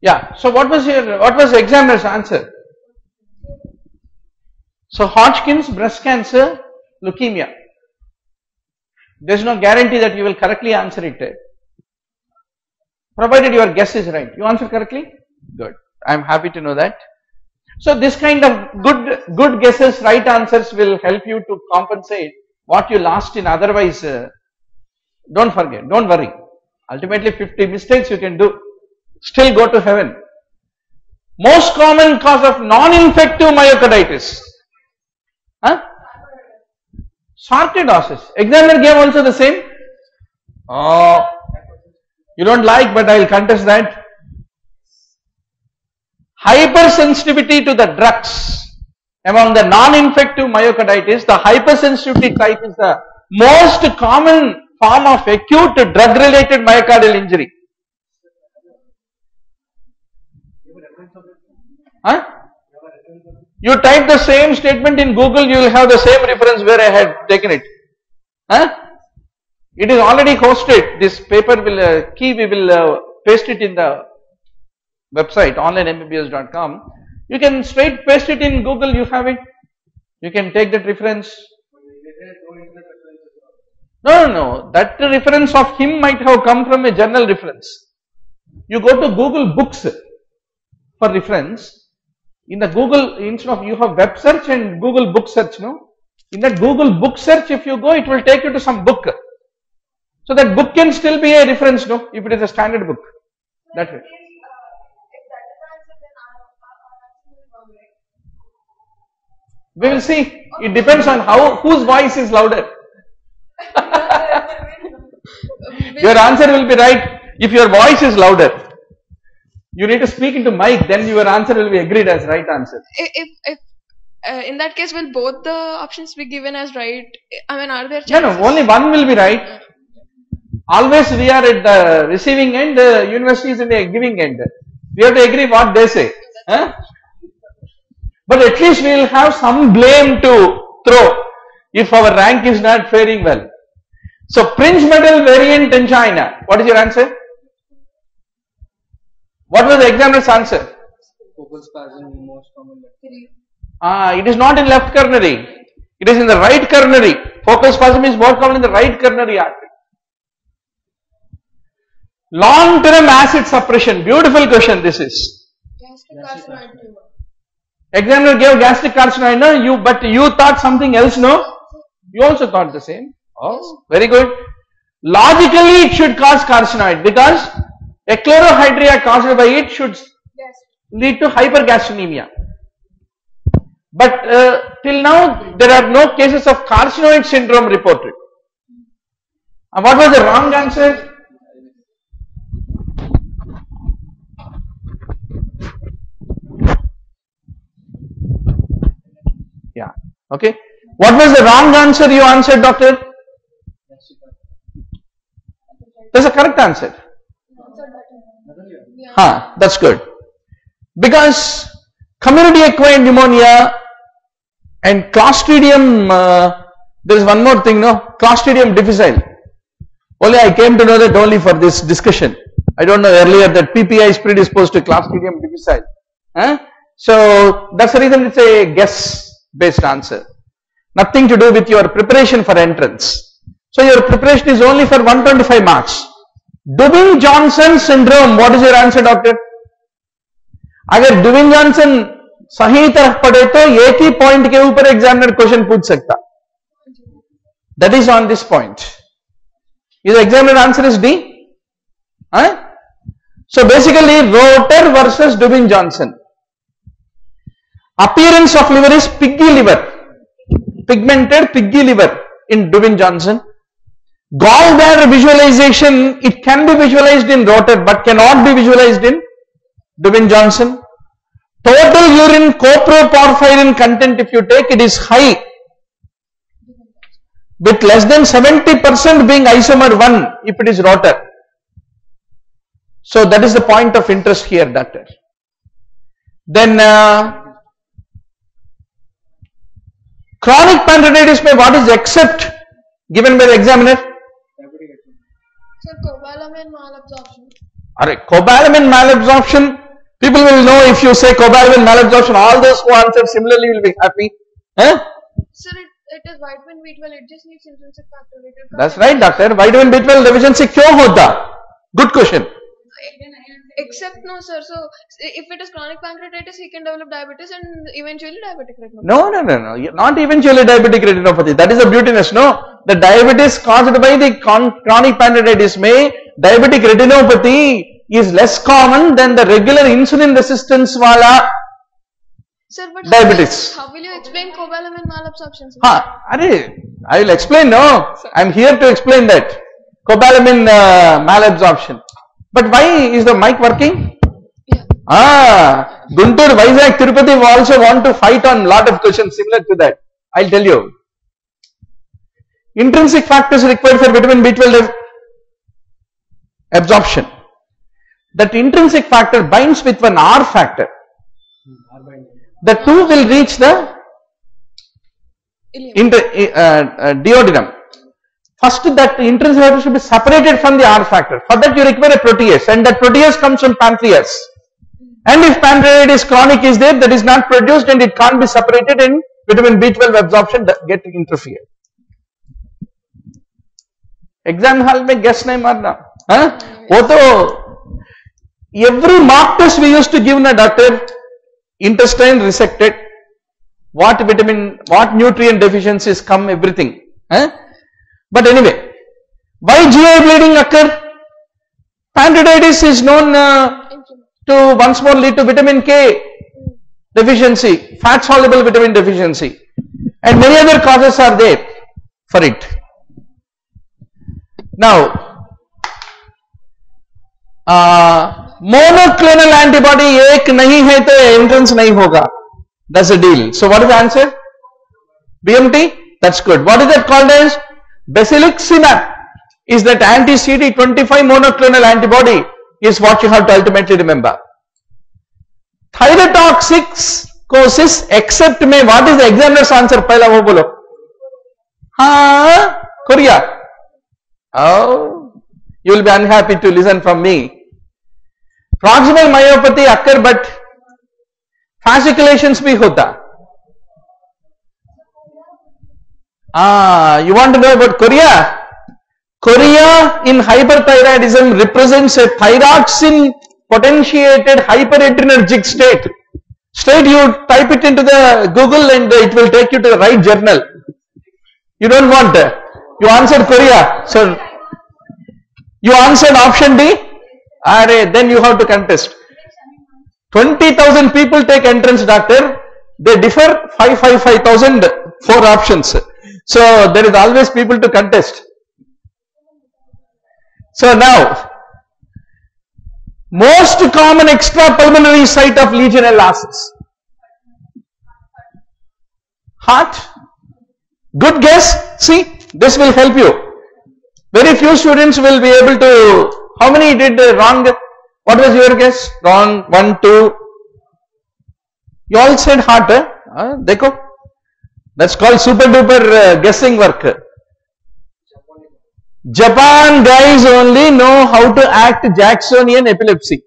Yeah. So what was the examiner's answer? So Hodgkin's, breast cancer, leukemia. There is no guarantee that you will correctly answer it, provided your guess is right. You answer correctly? Good. I am happy to know that. So this kind of good guesses, right answers will help you to compensate what you lost in otherwise. Don't forget, don't worry. Ultimately 50 mistakes you can do, still go to heaven. Most common cause of non-infective myocarditis. Huh? Sarcoidosis. Examiner gave also the same. Oh, you don't like, but I will contest that. Hypersensitivity to the drugs. Among the non-infective myocarditis, the hypersensitivity type is the most common form of acute drug related myocardial injury. Huh? You type the same statement in Google, you will have the same reference where I had taken it. Huh? It is already hosted. This paper will we will paste it in the website onlinembbs.com. You can straight paste it in Google, you have it. You can take that reference. No, no, no. That reference of him might have come from a journal reference. You go to Google Books for reference. In the Google, instead of you have web search and Google Book search, no? In that Google Book search, if you go, it will take you to some book. So that book can still be a reference, no? If it is a standard book. That way. We will see. It depends on how, whose voice is louder. Your answer will be right if your voice is louder. You need to speak into mic, then your answer will be agreed as right answer. If in that case, will both the options be given as right? I mean, are there chances? No, no, only one will be right. Always we are at the receiving end, the university is in the giving end. We have to agree what they say. Huh? But at least we will have some blame to throw if our rank is not faring well. So Prince medal variant in China, what is your answer? What was the examiner's answer? It is not in left coronary, it is in the right coronary. Focal spasm is more common in the right coronary artery. Long term acid suppression, beautiful question this is. Examiner gave gastric carcinoma, no? But you thought something else, no? You also thought the same. Oh, very good. Logically, it should cause carcinoid because a chlorohydria caused by it should lead to hypergastronemia. But till now, there are no cases of carcinoid syndrome reported. And what was the wrong answer? Yeah, okay. What was the wrong answer you answered, doctor? That's the correct answer. Huh, that's good. Because community acquired pneumonia and Clostridium, there is one more thing, no? Clostridium difficile. Only I came to know that only for this discussion. I don't know earlier that PPI is predisposed to Clostridium difficile. Huh? So that's the reason it's a guess based answer, nothing to do with your preparation for entrance. So your preparation is only for 125 marks. Dubin-Johnson syndrome, what is your answer, doctor? अगर Dubin-Johnson सही तरह पढ़े तो एक ही point के ऊपर examiner question पूछ सकता. That is on this point. Your examiner answer is D. Huh? So basically Rotor versus Dubin-Johnson. Appearance of liver is piggy liver, pigmented piggy liver in Dubin-Johnson. Gallbladder visualization, it can be visualized in Rotor but cannot be visualized in Dubin-Johnson. Total urine coproporphyrin content, if you take, it is high with less than 70% being isomer 1 if it is Rotor. So that is the point of interest here, doctor. Then chronic pancreatitis may, what is except given by the examiner? Sir, cobalamin malabsorption. Alright, cobalamin malabsorption People will know if you say cobalamin, malabsorption, all those concepts similarly will be happy. Eh? Sir, it is vitamin B12, it just needs intrinsic factor. That's right, doctor. Vitamin B12 deficiency kyun hota? Good question. Except no, sir. So, if it is chronic pancreatitis, he can develop diabetes and eventually diabetic retinopathy. No. Not eventually diabetic retinopathy. That is the beautiness, no? The diabetes caused by the chronic pancreatitis may, diabetic retinopathy is less common than the regular insulin resistance wala sir, but diabetes. How will you explain cobalamin malabsorption? I will explain, no? Sir. I am here to explain that. Cobalamin malabsorption. But why is the mic working? Yeah. Guntur, Vizag, Tirupati also want to fight on lot of questions similar to that. I'll tell you. Intrinsic factors required for vitamin B12 absorption. That intrinsic factor binds with an R factor. The two will reach the duodenum. First, that intrinsic factor should be separated from the R factor. For that, you require a protease, and that protease comes from pancreas. And if pancreatitis chronic is there, that is not produced and it can't be separated, and vitamin B12 absorption get interfered. Exam hall mein guess nahi marna. Huh? Every mock test we used to give na doctor, intestine resected, what vitamin, what nutrient deficiencies come, everything. Huh? But anyway, why GI bleeding occur? Pancreatitis is known to once more lead to vitamin K deficiency, fat soluble vitamin deficiency, and many other causes are there for it. Now, monoclonal antibody ek nahi hai to entrance nahi hoga. That's the deal. So what is the answer? BMT? That's good. What is that called as? Basiliximab is that anti-CD25 monoclonal antibody is what you have to ultimately remember. Thyrotoxic causes except may, what is the examiner's answer? Pahla wo bolo. Huh? Korea. Oh, you will be unhappy to listen from me. Proximal myopathy occur but fasciculations bhi hota. You want to know about chorea? Chorea in hyperthyroidism represents a thyroxine potentiated hyperadrenergic state. Straight you type it into the Google and it will take you to the right journal. You don't want that. You answered chorea. So, you answered option D? Then you have to contest. 20,000 people take entrance, doctor. They differ 5,000, 4 options. So, there is always people to contest. So, now, most common extrapulmonary site of Legionella ascites. Heart. Good guess. See, this will help you. Very few students will be able to. How many did wrong? What was your guess? Wrong. 1, 2. You all said heart. Eh? Dekho. That's called super duper guessing work. Japan guys only know how to act Jacksonian epilepsy.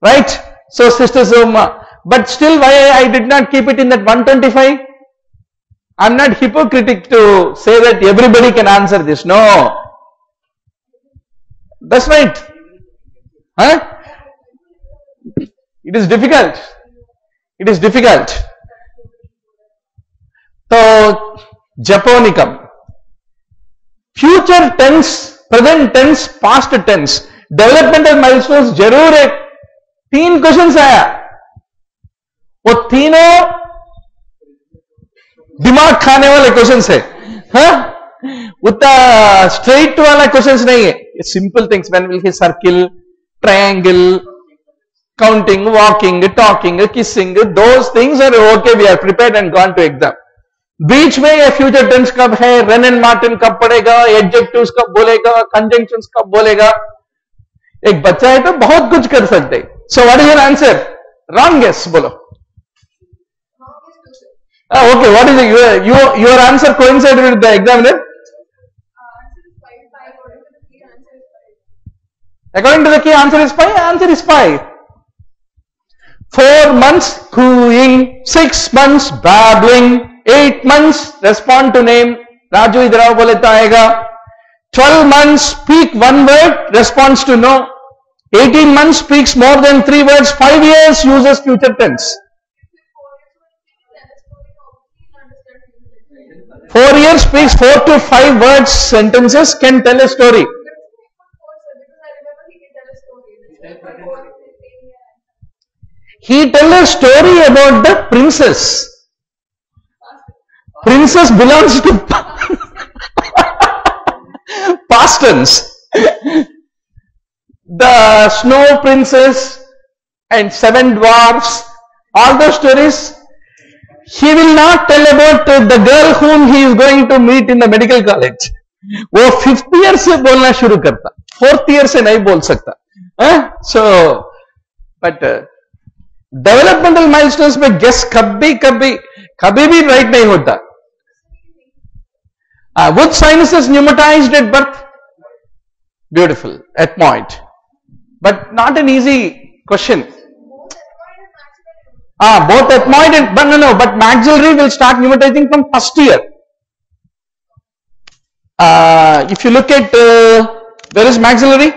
Right? So Sister Zoma. But still why I did not keep it in that 125? I am not hypocritic to say that everybody can answer this. No. That's right. Huh? It is difficult. It is difficult. So, Japonicum. Future tense, present tense, past tense. Developmental milestones, जरूर एक 3 questions आया. वो तीनों दिमाग खाने वाले questions है. हाँ? उतना straight वाला questions नहीं है. It's simple things. When will he circle, triangle, counting, walking, talking, kissing. Those things are okay. We are prepared and gone to exam. बीच में ये फ्यूचर टेंस कब है, रेन एंड मार्टिन कब पड़ेगा, एडजेक्टिव्स कब बोलेगा, कंजंक्शंस कब बोलेगा. एक बच्चा है तो बहुत कुछ कर सकते. So what is your answer? Wrong guess बोलो. Okay, what is your answer? Coincide with the examiner. According to the key answer is 5, answer is 5. 4 months cooing, 6 months babbling, 8 months respond to name, Raju idhara boleta aega. 12 months speak one word, responds to no. 18 months speaks more than 3 words, 5 years uses future tense. 4 years speaks 4 to 5 words sentences, can tell a story. He tell a story about the princess. Princess belongs to past tense. The snow princess and 7 dwarfs, all those stories. He will not tell about the girl whom he is going to meet in the medical college. वो 5th year से बोलना शुरू करता, 4th year से नहीं बोल सकता. So, but developmental milestones में guess कभी भी right नहीं होता. Would sinuses pneumatized at birth? Beautiful, at point. But not an easy question. Both ethmoid and, but but maxillary will start pneumatizing from 1st year. If you look at, where is maxillary?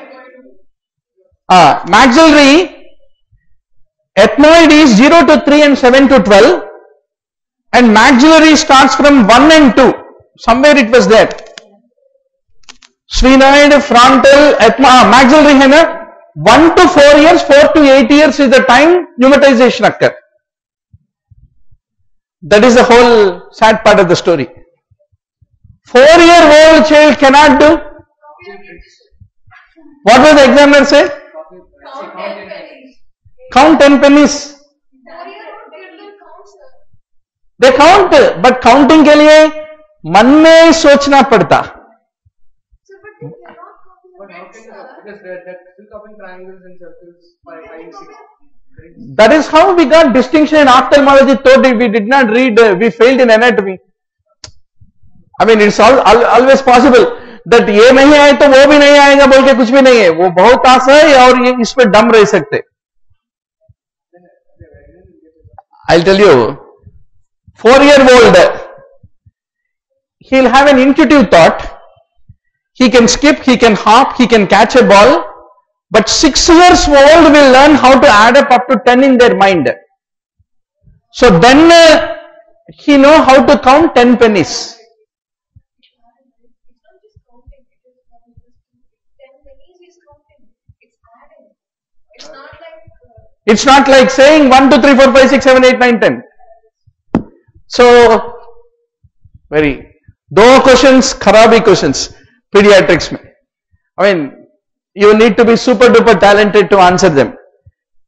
Maxillary, ethmoid is 0 to 3 and 7 to 12 and maxillary starts from 1 and 2, somewhere it was there. Sphenoid, frontal, maxillary henna, 1 to 4 years, 4 to 8 years is the time pneumatization occurs. That is the whole sad part of the story. 4-year-old child cannot do. What will the examiner say? Count 10 pennies. They count, but counting के लिए मन में सोचना पड़ता. That is how we got distinction in ophthalmology. Though we did not read, we failed in anatomy. I mean, it's always possible that ये नहीं आए तो वो भी नहीं आएगा बोल के कुछ भी नहीं है. वो बहुत आशा है और ये इस पे डम रह सकते. I'll tell you, 4-year-old, he'll have an intuitive thought. He can skip, he can hop, he can catch a ball. But 6 years old will learn how to add up to 10 in their mind. So then he know how to count 10 pennies. It's not like saying 1, 2, 3, 4, 5, 6, 7, 8, 9, 10. So, very, those questions, kharabi questions, pediatrics. I mean, you need to be super duper talented to answer them.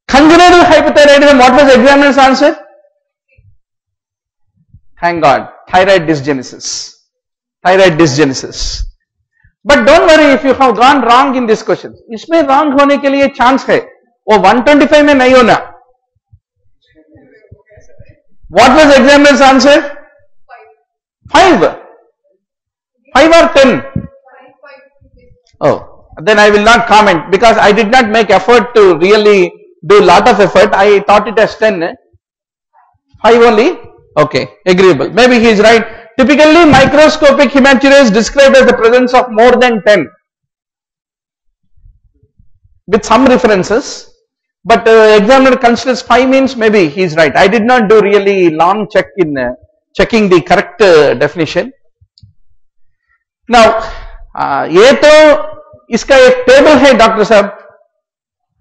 Congenital hypothyroidism, what was the examiner's answer? Thank God, thyroid dysgenesis. Thyroid dysgenesis. But don't worry if you have gone wrong in this question. Isme wrong hone ke liye chance hai. Oh, 125 में नहीं होना. What was examiner's answer? 5 or 10? Oh, then I will not comment because I did not make effort to really do lot of effort. I thought it as 10. 5 only? Okay, agreeable. Maybe he is right. Typically, microscopic hematuria is described as the presence of more than 10 with some references. But examiner considers 5 means maybe he is right. I did not do really long check in checking the correct definition. Now, ये तो इसका एक table है doctor साहब.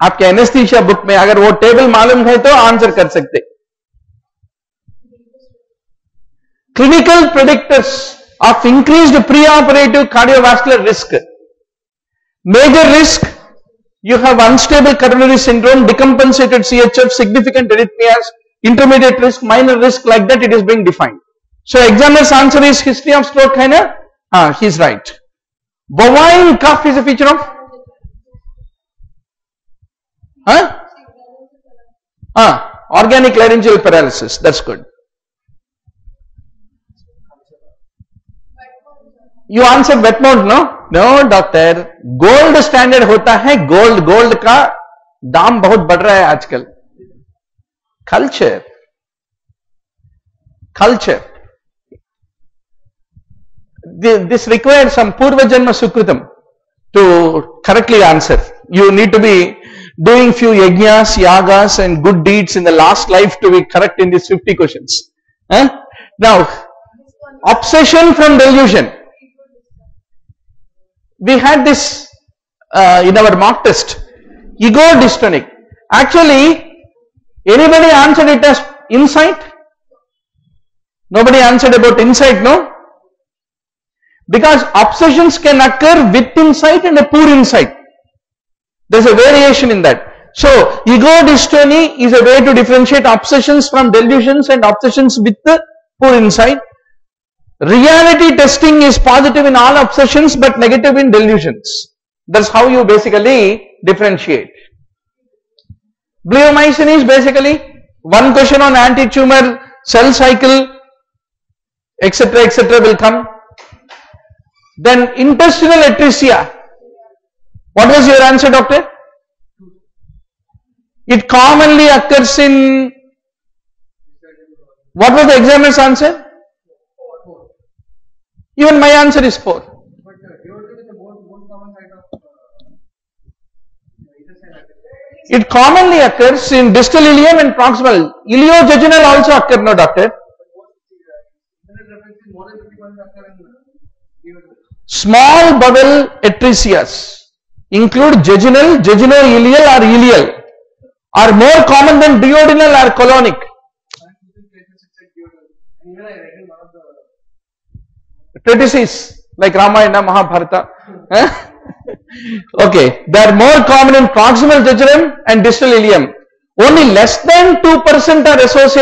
आपके anesthesia book में अगर वो table मालूम है तो answer कर सकते. Clinical predictors of increased preoperative cardiovascular risk. Major risk. You have unstable coronary syndrome, decompensated CHF, significant arrhythmias, intermediate risk, minor risk, like that it is being defined. So examiner's answer is history of stroke, है ना? हाँ, he is right. Bovine cough is a feature of? Huh? Organic laryngeal paralysis, that's good. You answered wet mouth, no? No doctor gold standard होता है, gold, gold का दाम बहुत बढ़ रहा है आजकल। Culture, culture this required some पूर्व जन्म सुकृतम to correctly answer. You need to be doing few yagnas, yagas and good deeds in the last life to be correct in these 50 questions. Huh? Now, obsession from delusion. We had this in our mock test, ego dystonic. Actually, anybody answered it as insight? Nobody answered about insight, no? Because obsessions can occur with insight and a poor insight. There is a variation in that. So, ego dystony is a way to differentiate obsessions from delusions and obsessions with the poor insight. Reality testing is positive in all obsessions but negative in delusions. That is how you basically differentiate. Bleomycin is basically one question on anti-tumor cell cycle, etc., etc. will come. Then intestinal atresia. What was your answer, doctor? It commonly occurs in, what was the examiner's answer? 4. Even my answer is 4. But deodorant is the most common side of intestinal. It commonly occurs in distal ileum and proximal. Ileojejunal also occurs, no doctor? Small bowel atresia include jejunal, jejunal-ileal or ileal, are more common than duodenal or colonic. Treatises like Ramayana, Mahabharata. Okay, they are more common in proximal jejunum and distal ileum. Only less than 2% are associated